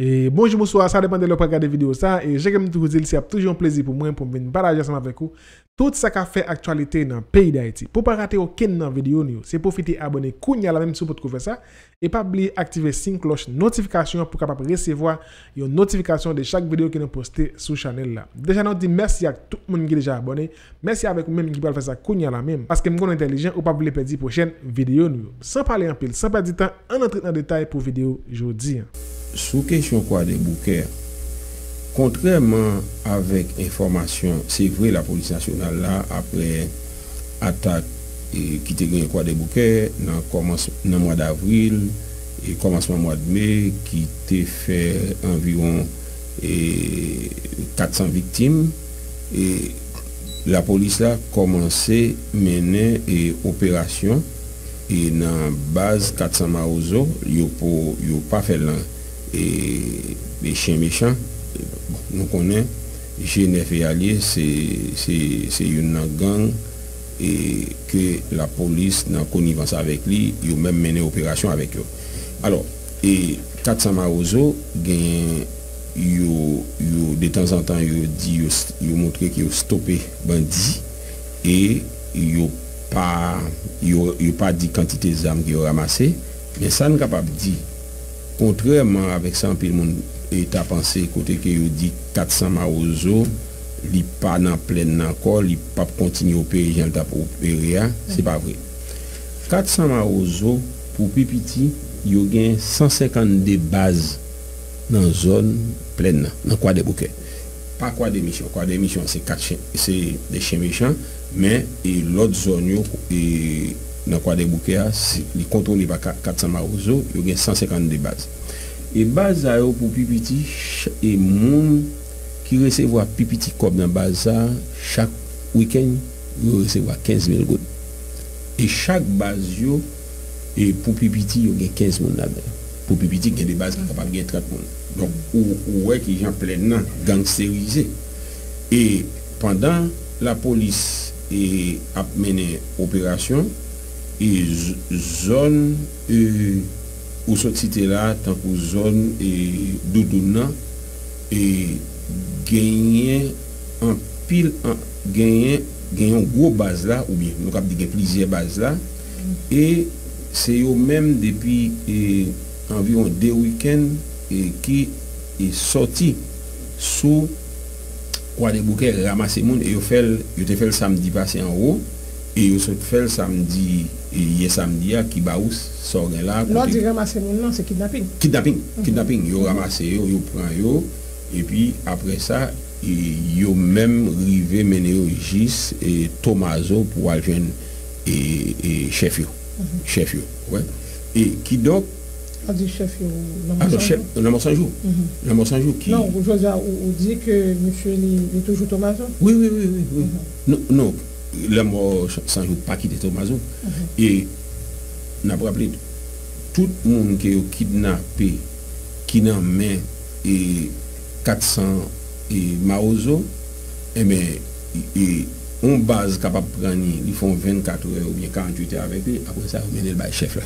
Et bonjour, bonsoir, ça dépend de l'opéra regarder vidéo ça. Et j'aime toujours dire, c'est toujours un plaisir pour moi pour venir partager ça avec vous. Tout ça qui fait actualité dans le pays d'Haïti. Pour ne pas rater aucune vidéo, c'est profiter abonner, à la même chose pour faire ça. Et pas oublier d'activer la cloche notification pour recevoir une notification de chaque vidéo que nous postez sur la chaîne. Déjà, nous disons merci à tout le monde qui est déjà abonné. Merci avec vous-même qui peut faire ça à la même. Parce que nous sommes intelligents ou pas vous perdre la prochaine vidéo. Sans parler en pile, sans perdre du temps, on entre dans le détail pour la vidéo aujourd'hui. Sous question Kwadèboukè, contrairement avec information, c'est vrai la police nationale là après attaque qui te gagne Kwadèboukè dans le mois d'avril et commencement mois de mai qui te fait environ 400 victimes et la police a commencé mener et opération et dans base 400 Mawozo, yo pas fait l'an. Et les chiens méchants, nous connaissons, G9 et alliés, c'est une gang et que la police, dans connivence avec lui, ils ont même mené opération avec eux. Alors, et 400 Mawozo, de temps en temps, ils ont montré qu'ils ont stoppé bandits et ils n'ont pas dit quantité d'armes qu'ils ont ramassées, mais ça n'est capable de dire. Contrairement avec ça, le monde est à penser côté que vous dit 400 Mawozo, il pas dans pleine encore, il pas continuer à opérer, il pas opérer, c'est pas vrai. 400 Mawozo pour Pipiti, il y a 152 bases dans la zone pleine, dans Kwadèboukè. Pas Kwadèboukè, Kwadèboukè c'est des chiens méchants, mais l'autre zone est dans Kwadèboukè, ils contrôlent par 400 Mawozo, ils ont 152 bases. Et base pour Pipiti, et monde qui recevoir Pipiti comme dans base chaque week-end, ils recevoir 15 000 gouttes. Et chaque base et pour Pipiti, ils ont 15 000 là-dedans. Pour Pipiti, il y a des bases qui sont capables de 30 000. Donc, où est-ce qu'ils sont pleinement gangstérisés. Et pendant la police a mené opération, et zone où cette cité là tant que zone doudouna et gagner en pile gagner un gros base là ou bien nous avons plusieurs bases là et c'est eux même depuis environ 2 week-ends qui est sorti sous Kwadèboukè ramasser monde et ils ont fait le samedi passé en haut et ils ont fait le samedi hier samedi à Kibaous sort là l'autre ramasser non c'est kidnapping ils ramassé ils prend yo et puis après ça ils ont même rivé mené au justice et Tomazo pour aller jeune et chef yo ouais et qui donc on dit chef non mon jour qui non aujourd'hui on dit que monsieur il est toujours Tomazo oui non le mot sans jour pas quitter Tomazo et n'a pas rappelé tout le monde qui est kidnappé qui n'a main et 400 et Mawozo et mais on base capable prendre ils font 24 heures ou bien 48 heures avec lui après ça on mène le chef là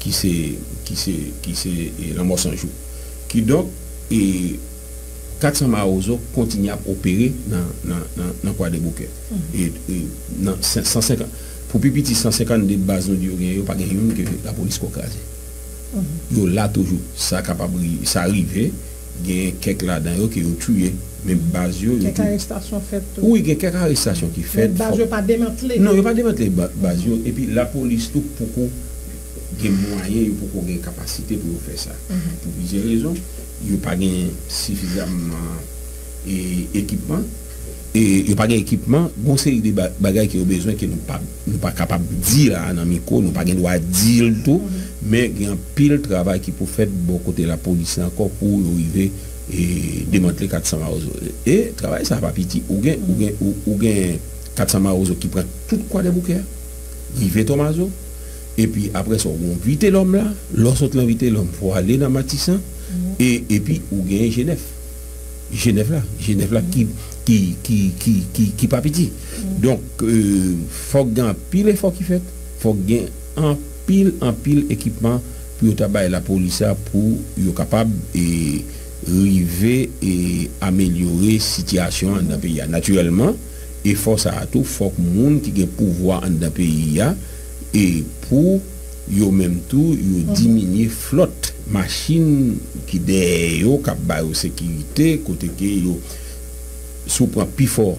qui c'est la mort sans jour qui donc et 400 Mawozo continue à opérer dans Kwadèboukè. Et dans 150. Pour Pipiti, 150 des bases de l'Orient, pas une que la police a crasé. Là toujours, ça arrive, il y a quelques là-dedans qui ont tué. Mais base. Il y a quelques arrestations faites. Oui, il y a quelques arrestations qui faites. Mais base pas démantelé. Non, il n'y a pas démantelé base. Et puis la police tout pour des moyens, pour des capacités pour faire ça. Pour plusieurs raisons. Il n'y a pas suffisamment d'équipement. Et il n'y a pas d'équipement. Bon, c'est des bagages qui ont besoin que nous ne sommes pas capables de dire à un micro, nous ne sommes pas capables de dire tout. Mais il y a un pile travail qui peut faire bon côté de la police encore pour arriver et démanteler 400 Mawozo. Et travail, ça va pas petit. Ou gain 400 Mawozo qui prend tout Kwadèboukè, arriver Tomazo. Et puis après, ça, on invite l'homme là. Lorsqu'on invite l'homme pour aller dans Matissan. Et puis ou gagne Genève là qui pas petit. Donc faut gagne pile effort qui fait, faut gagne en pile équipement pour tabac la police pour être capable et arriver et améliorer situation dans le pays. Naturellement, et force à tout, faut que monde qui a pouvoir dans le pays et pour yo même tout yo diminuer flotte machine qui derrière yo cap ba yo sécurité côté que yo sous prend plus fort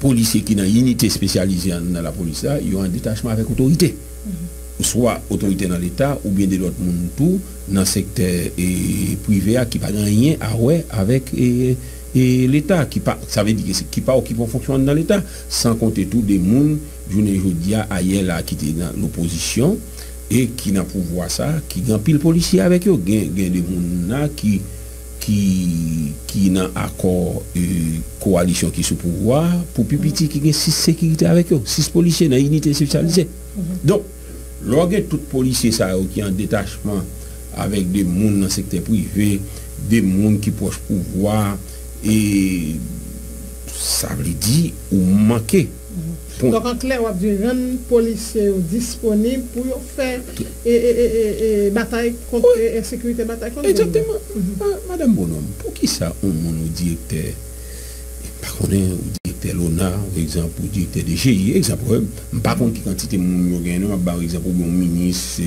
policiers qui dans unité spécialisée dans la police là yo en détachement avec autorité soit autorité dans l'état ou bien de l'autre monde tout dans secteur et privé qui pas rien à ouais avec et l'état qui pas ça veut dire qui pas occupé fonction dans l'état sans compter tout des monde jodi a ailleurs là qui était dans l'opposition et qui n'a pouvoir ça qui grand pile policier avec eux gain des monde là qui n'a accord coalition qui sous pouvoir pour pipiti qui gain 6 sécurité avec eux 6 policiers dans unité spécialisée donc lorsque tout policier ça qui en détachement avec des monde dans secteur privé des monde qui proche pouvoir et ça veut dire ou manquer. Donc en clair, on a des policiers disponibles pour faire et bataille contre l'insécurité, bataille contre. Exactement. Madame Bonhomme, pour qui ça on nous directeur, par contre, directeur l'ONA, par exemple, ou directeur de GI, exemple, par contre, qui quantité mon par exemple, mon ministre,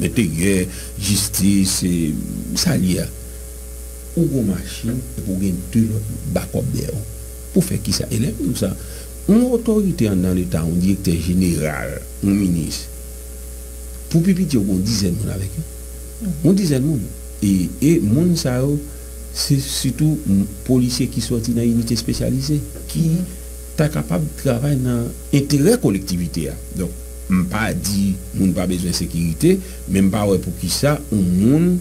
l'intérieur, justice, salia. Ou une machine pour gagner deux backup derrière. Pour faire qui ça élève tout ça. Une autorité dans l'État, un directeur général, un ministre. Pour pipiti, on dizaine de monde avec eux. On dizaine de monde. Et monde ça, c'est surtout policiers qui sortent dans unité spécialisée, qui sont capables de travailler dans l'intérêt collectivité. Donc, je ne pas dire qu'on n'a pas besoin de sécurité, même pas pour qui ça, un monde.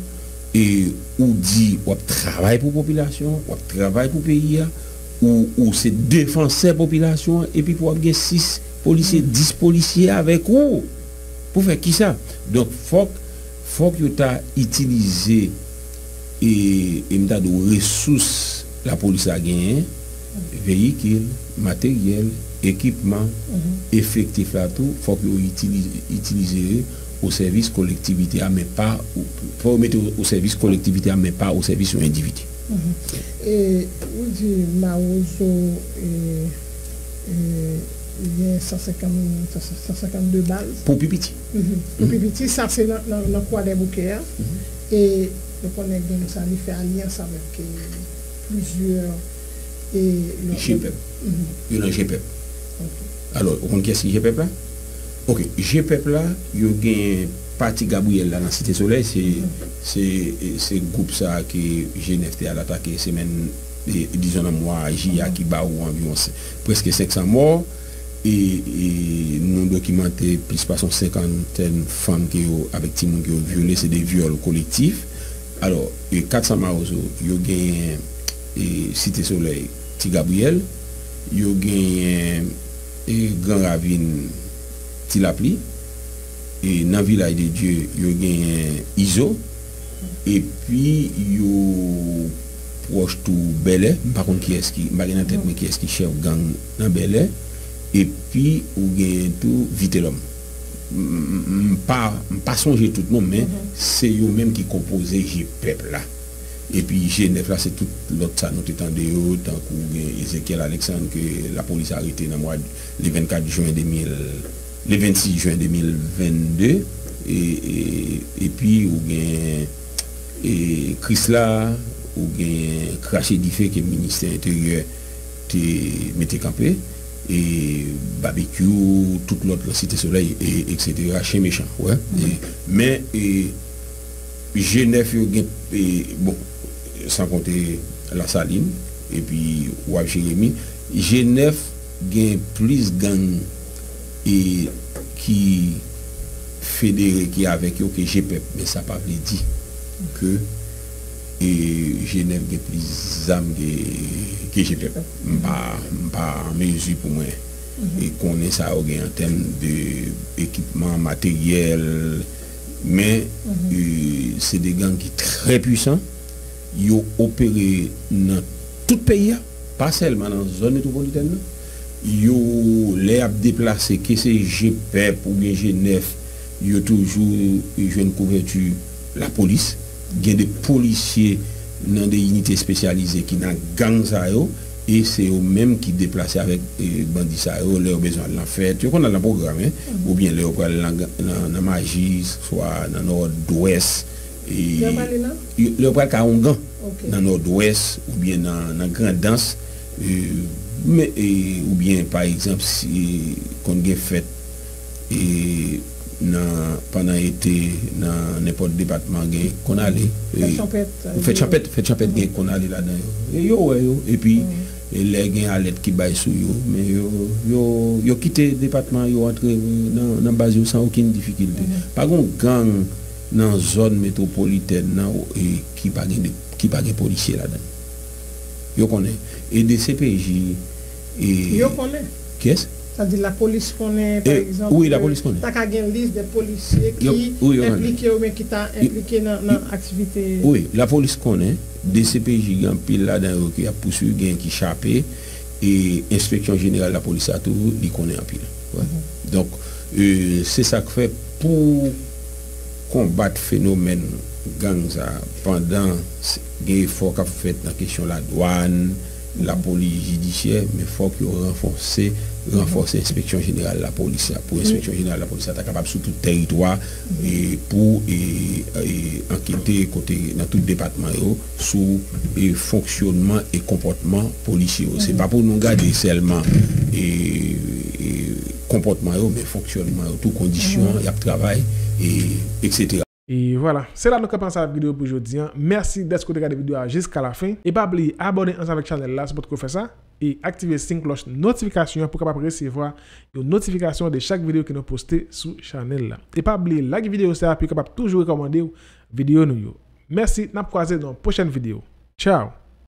Et ou dit ou travaille pour population, ou travaille pour pays, ou c'est défenseur population, et puis pour avoir 6 policiers, 10 policiers avec ou pour faire qui ça. Donc faut que tu as utilisé et m'ta de ressources la police a gagné, véhicules, matériel, équipement, effectif là tout, faut que utiliser au service collectivité mais pas pour mettre au service collectivité mais pas au service individu. Et vous dites Mawozo il y a 152 balles pour pipiti. Pour pipiti ça c'est dans Kwadèboukè et le connaît ça lui fait alliance avec plusieurs le GPEP. Il a GPEP. Alors on qu'est-ce que GPEP là? Ok, GPEP là, il y a un Ti Gabriel là dans Cité Soleil, c'est groupe ça qui GNFT a attaqué semaine, disons en mois, JA qui bat ou environ presque 500 morts et nous documenté plus de 50 femmes qui ont avec des gens qui ont violé, c'est des viols collectifs. Alors, 400 Mawozo, il y a un Cité Soleil, Ti Gabriel, il y a un Grand Ravine. La pli et dans Village de Dieu il y a ISO et puis il proche tout Belé par contre qui est-ce qui m'a rien en tête mais qui est-ce qui chef gang dans Belé et puis ou gagne tout vite l'homme pas songer tout le monde mais c'est eux même qui composé GPEP là et puis G9 là c'est tout l'autre ça nous t'entendait tant que Ezekiel Alexandre que la police a arrêté dans mois le 24 juin 2000 le 26 juin 2022 et puis ou gain et Chrisla ou gain craché du fait que le ministère intérieur te mettait campé et Barbecue toute l'autre Cité Soleil et etc chez méchant ouais mais G9 et bon sans compter la Saline et puis Wabjé Rémi G9 gain plus gang et qui fédéré qui avec eux que GPEP mais ça pas veut dire que et Genève des plus d'âmes que GPEP pas en mesure pour moi et qu'on est ça en termes d'équipement matériel mais c'est des gangs qui très puissants ils ont opéré dans tout pays pas seulement dans la zone métropolitaine yo les a déplacé que c'est GPEP ou bien G9 il y a toujours une couverture la police. Il y a des policiers dans des unités spécialisées qui n'ont gang ça et c'est eux-mêmes qui déplacent avec les bandits ça leur besoin de la fête. On a le programme, hein? Ou bien les dans magie, soit dans le nord-ouest. Le bras Kaongan, dans le nord-ouest, ou bien dans la grande danse, ou bien par exemple si on a fait pendant l'été dans n'importe département qu'on allait fête champêtre qu'on allait là-dedans et puis les gens à l'aide qui baillent sur eux mais ils quittent le département, ils rentrent dans la base sans aucune difficulté. Par contre gang dans zone métropolitaine et qui pas de policiers là-dedans ils connaissent et des CPJ ils connaissent qu'est-ce c'est-à-dire la police connaît, par exemple. Oui, la police connaît. Tu as une liste de policiers qui sont impliqués ou qui sont impliqués dans l'activité. Oui, la police connaît. Des CPJ qui ont pile là-dedans, qui a poursuivi, qui a échappé. Et l'inspection générale de la police a tout, ils connaissent en pile. Ouais. Donc, c'est ça que fait pour combattre le phénomène gang pendant l'effort qu'a fait dans la question de la douane, la police judiciaire, mais il faut qu'ils renforcer l'inspection générale de la police. Pour l'inspection générale de la police, elle est capable sur tout le territoire et pour enquêter dans tout le département sur le fonctionnement et comportement policier. Ce n'est pas pour nous garder seulement et comportement, mais fonctionnement, toutes conditions, il y a travail, etc. Et voilà, c'est là que nous commençons la vidéo pour aujourd'hui. Merci d'être regardé la vidéo jusqu'à la fin. Et pas oublier d'abonner ensemble avec la chaîne là, c'est pour faire ça. Et activer la cloche de notification pour recevoir une notification de chaque vidéo que nous postons sur la chaîne là. Et pas oublier de liker la vidéo, c'est pour toujours recommander la vidéo. Merci, nous croisons dans la prochaine vidéo. Ciao!